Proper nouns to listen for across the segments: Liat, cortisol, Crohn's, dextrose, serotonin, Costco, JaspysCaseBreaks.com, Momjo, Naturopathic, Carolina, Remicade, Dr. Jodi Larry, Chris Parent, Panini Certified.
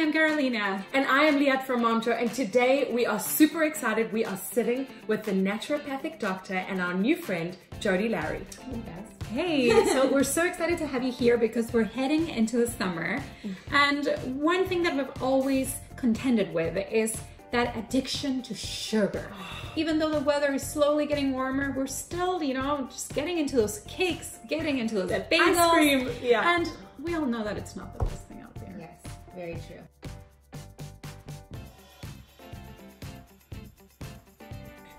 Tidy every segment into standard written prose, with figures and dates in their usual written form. I'm Carolina. And I am Liat from Momjo, and today we are super excited. We are sitting with the naturopathic doctor and our new friend, Jodi Larry. Hey guys. Hey, so we're so excited to have you here because we're heading into the summer. And one thing that we've always contended with is that addiction to sugar. Even though the weather is slowly getting warmer, we're still, you know, just getting into those cakes, getting into those bagels. Ice cream, yeah. And we all know that it's not the best thing out there. Yes, very true.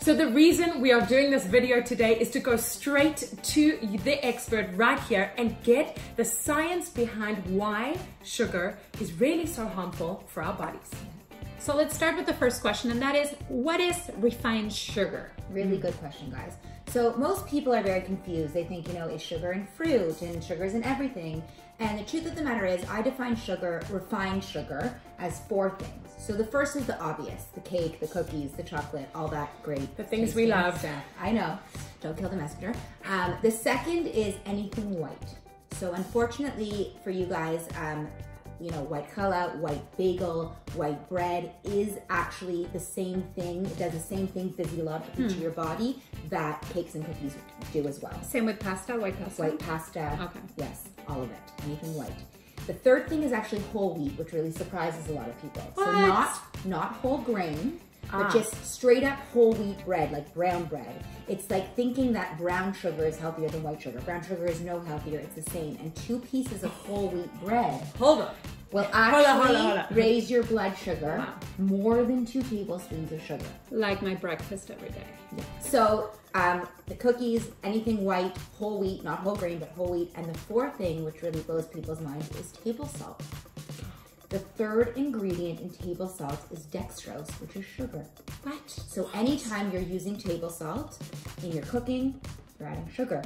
So the reason we are doing this video today is to go straight to the expert right here and get the science behind why sugar is really so harmful for our bodies. So let's start with the first question, and that is, what is refined sugar? Really good question, guys. So most people are very confused. They think, you know, it's sugar in fruit and sugar is in everything. And the truth of the matter is, I define sugar, refined sugar, as four things. So the first is the obvious, the cake, the cookies, the chocolate, all that great. The things we love. Stuff. I know, don't kill the messenger. The second is anything white. So unfortunately for you guys, you know, white call-out, white bagel, white bread is actually the same thing. It does the same thing physiologically to your body that cakes and cookies do as well. Same with pasta, white pasta? White pasta, okay. Yes, all of it, anything white. The third thing is actually whole wheat, which really surprises a lot of people. What? So not whole grain, but just straight up whole wheat bread, like brown bread. It's like thinking that brown sugar is healthier than white sugar. Brown sugar is no healthier, it's the same. And 2 pieces of whole wheat bread. Hold on. Will actually hold on. Raise your blood sugar more than 2 tablespoons of sugar. Like my breakfast every day. Yeah. So the cookies, anything white, whole wheat, not whole grain, but whole wheat. And the fourth thing, which really blows people's minds, is table salt. The third ingredient in table salt is dextrose, which is sugar. What? So anytime you're using table salt in your cooking, you're adding sugar.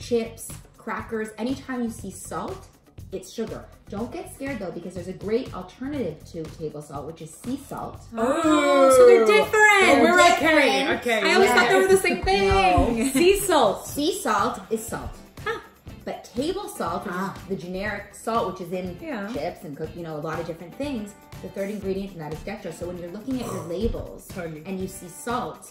Chips, crackers, anytime you see salt, it's sugar. Don't get scared though, because there's a great alternative to table salt, which is sea salt. Oh, so they're different. They're different. Okay. I always thought they were the same thing. No. Sea salt. Sea salt is salt. Huh. But table salt, which is the generic salt, which is in chips and cook, you know, a lot of different things. The third ingredient in that is dextrose. So when you're looking at your labels and you see salt,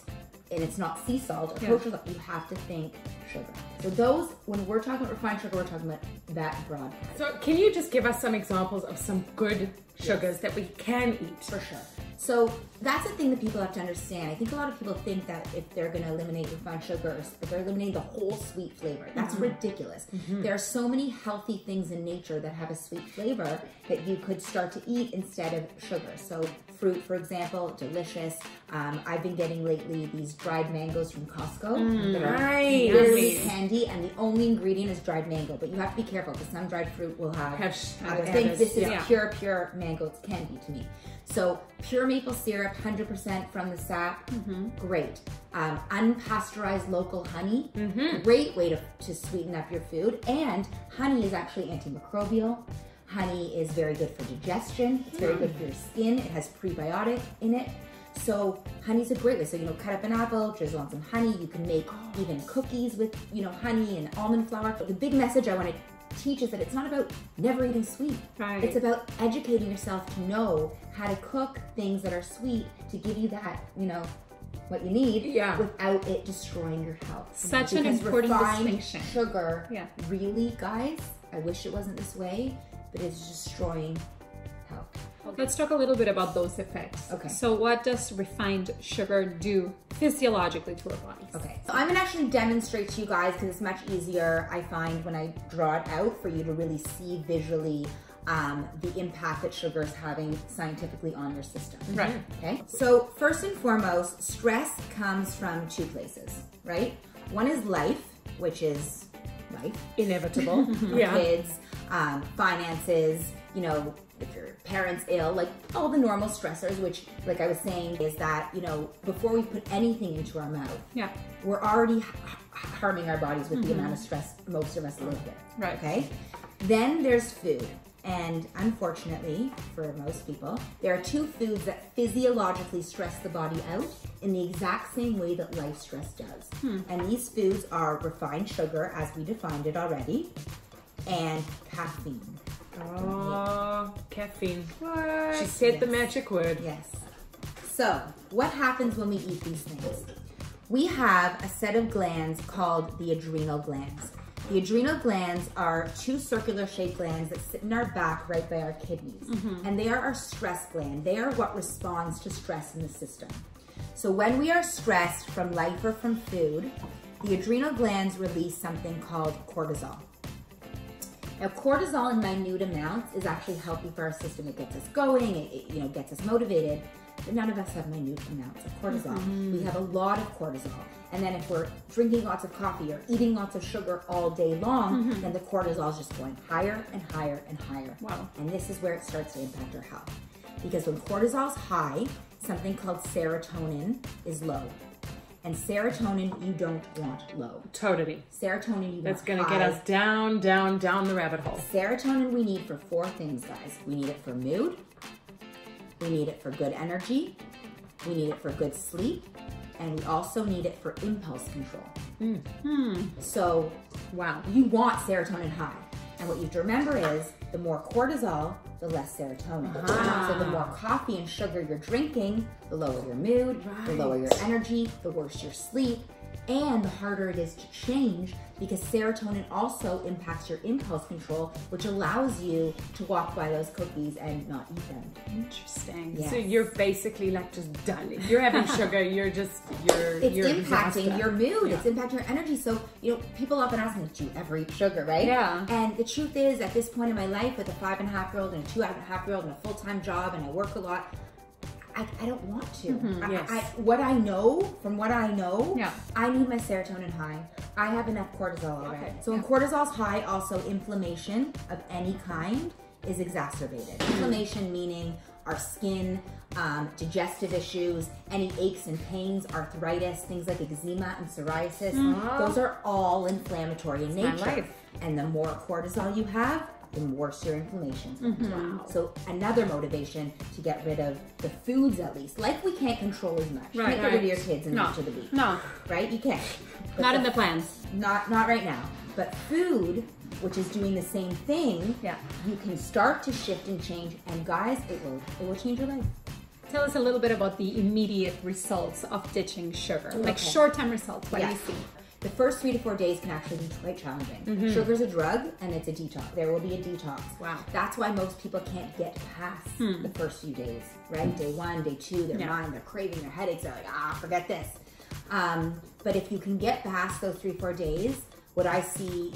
and it's not sea salt or kosher salt, you have to think sugar. So those, when we're talking about refined sugar, we're talking about that broad part. So can you just give us some examples of some good sugars that we can eat? For sure. So that's the thing that people have to understand. I think a lot of people think that if they're gonna eliminate refined sugars, if they're eliminating the whole sweet flavor. That's ridiculous. There are so many healthy things in nature that have a sweet flavor that you could start to eat instead of sugar. So fruit, for example, delicious. I've been getting lately these dried mangoes from Costco. That are really candy, and the only ingredient is dried mango, but you have to be careful because some dried fruit will have other things. This is pure mango, it's candy to me. So pure maple syrup, 100% from the sap, great. Unpasteurized local honey, great way to sweeten up your food. And honey is actually antimicrobial. Honey is very good for digestion. It's very good for your skin. It has prebiotic in it. So honey's a great way. So, you know, cut up an apple, drizzle on some honey. You can make even cookies with, you know, honey and almond flour. But the big message I want to teach is that it's not about never eating sweet. Right. It's about educating yourself to know how to cook things that are sweet to give you that, you know, what you need without it destroying your health. Such an important distinction. Sugar, really, guys, I wish it wasn't this way, but it's destroying health. Okay. Let's talk a little bit about those effects. Okay. So what does refined sugar do physiologically to our bodies? Okay. So I'm gonna actually demonstrate to you guys because it's much easier, I find, when I draw it out for you to really see visually the impact that sugar is having scientifically on your system. Right. Okay. So first and foremost, stress comes from 2 places, right? One is life, which is life. Inevitable. Kids, finances, you know, if your parents ill, like all the normal stressors, which, like I was saying, is that, you know, before we put anything into our mouth, we're already harming our bodies with the amount of stress most of us live with. Right. Okay? Then there's food. And unfortunately, for most people, there are 2 foods that physiologically stress the body out in the exact same way that life stress does. And these foods are refined sugar, as we defined it already, and caffeine. Oh, caffeine. What? She said the magic word. Yes. So, what happens when we eat these things? We have a set of glands called the adrenal glands. The adrenal glands are two circular-shaped glands that sit in our back right by our kidneys. Mm-hmm. And they are our stress gland. They are what responds to stress in the system. So when we are stressed from life or from food, the adrenal glands release something called cortisol. Now, cortisol in minute amounts is actually healthy for our system. It gets us going, it gets us motivated, but none of us have minute amounts of cortisol. Mm-hmm. We have a lot of cortisol. And then if we're drinking lots of coffee or eating lots of sugar all day long, mm-hmm. then the cortisol is just going higher and higher and higher. Wow. And this is where it starts to impact our health. Because when cortisol's high, something called serotonin is low. And serotonin, you don't want low. Totally. Serotonin, you That's want gonna high. Get us down, down, down the rabbit hole. Serotonin we need for four things, guys. We need it for mood, we need it for good energy, we need it for good sleep, and we also need it for impulse control. Mm. So, wow, you want serotonin high. And what you have to remember is, the more cortisol, the less serotonin. Ah. So the more coffee and sugar you're drinking, the lower your mood, the lower your energy, the worse your sleep, and the harder it is to change, because serotonin also impacts your impulse control, which allows you to walk by those cookies and not eat them. Interesting. Yes. So you're basically like just done. If you're having sugar, you're just, you're impacting your mood. Yeah. It's impacting your energy. So, people often ask me, do you ever eat sugar, right? Yeah. And the truth is, at this point in my life, with a 5-and-a-half-year-old and a 2-and-a-half-year-old and a full-time job, and I work a lot, I don't want to. Mm-hmm, yes. From what I know, yeah. I need my serotonin high. I have enough cortisol already. Okay. So when cortisol's high, also inflammation of any kind is exacerbated. Inflammation meaning our skin, digestive issues, any aches and pains, arthritis, things like eczema and psoriasis. Mm-hmm. Those are all inflammatory in nature. My life. And the more cortisol you have, the worse your inflammation. Mm-hmm. Wow. So another motivation to get rid of the foods, at least. Like, we can't control as much. Right, you can't get rid of your kids in each of the week. No. Right? You can't. But not in the plans. Not right now. But food, which is doing the same thing, you can start to shift and change. And guys, it will change your life. Tell us a little bit about the immediate results of ditching sugar. Okay. Like short-term results, what do you see? The first 3 to 4 days can actually be quite challenging. Mm-hmm. Sugar's a drug and it's a detox. There will be a detox. Wow. That's why most people can't get past the first few days, right? Day one, day two, their mind, they're craving, their headaches are like, forget this. But if you can get past those 3 or 4 days, what I see,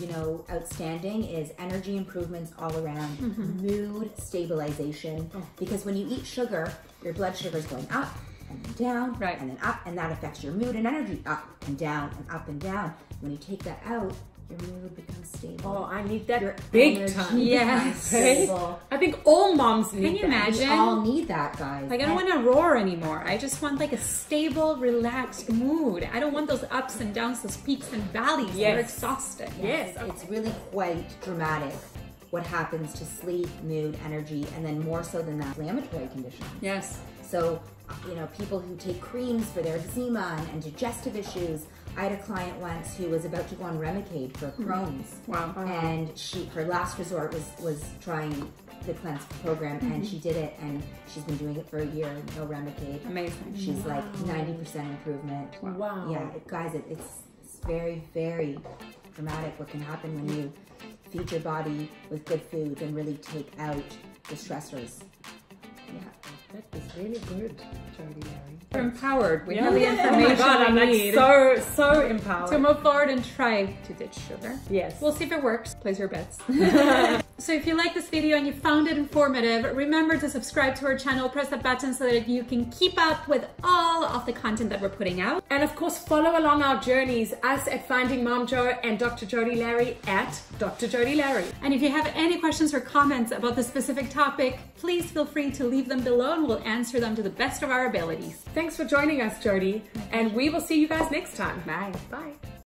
outstanding is energy improvements all around, mm-hmm. mood stabilization. Oh. Because when you eat sugar, your blood sugar's going up. And then down, and then up, and that affects your mood and energy, up and down and up and down. When you take that out, your mood becomes stable. Oh, I need that big time. Yes. I think all moms need that. Can you imagine? We all need that, guys. Like, I don't want to roar anymore. I just want like a stable, relaxed mood. I don't want those ups and downs, those peaks and valleys. Yes. They're exhausted. Yes. It's really quite dramatic what happens to sleep, mood, energy, and then more so than that, inflammatory condition. Yes. So, people who take creams for their eczema and digestive issues. I had a client once who was about to go on Remicade for Crohn's. Wow. And her last resort was trying the cleanse program, mm-hmm. and she did it, and she's been doing it for a year, no Remicade. Amazing. She's like 90% improvement. Wow. Yeah, guys, it's very, very dramatic what can happen when you feed your body with good food and really take out the stressors. Yeah. That is really good, Jodi Larry. We're empowered with all the information. Oh my God, I'm like so empowered. So move forward and try to ditch sugar. Yes. We'll see if it works. Place your bets. So if you like this video and you found it informative, remember to subscribe to our channel, press that button so that you can keep up with all of the content that we're putting out. And of course, follow along our journeys, us at Finding MomJo and Dr. Jodi Larry at Dr. Jodi Larry. And if you have any questions or comments about the specific topic, please feel free to leave them below and we'll answer them to the best of our abilities. Thanks for joining us, Jodi, and we will see you guys next time. Bye. Bye.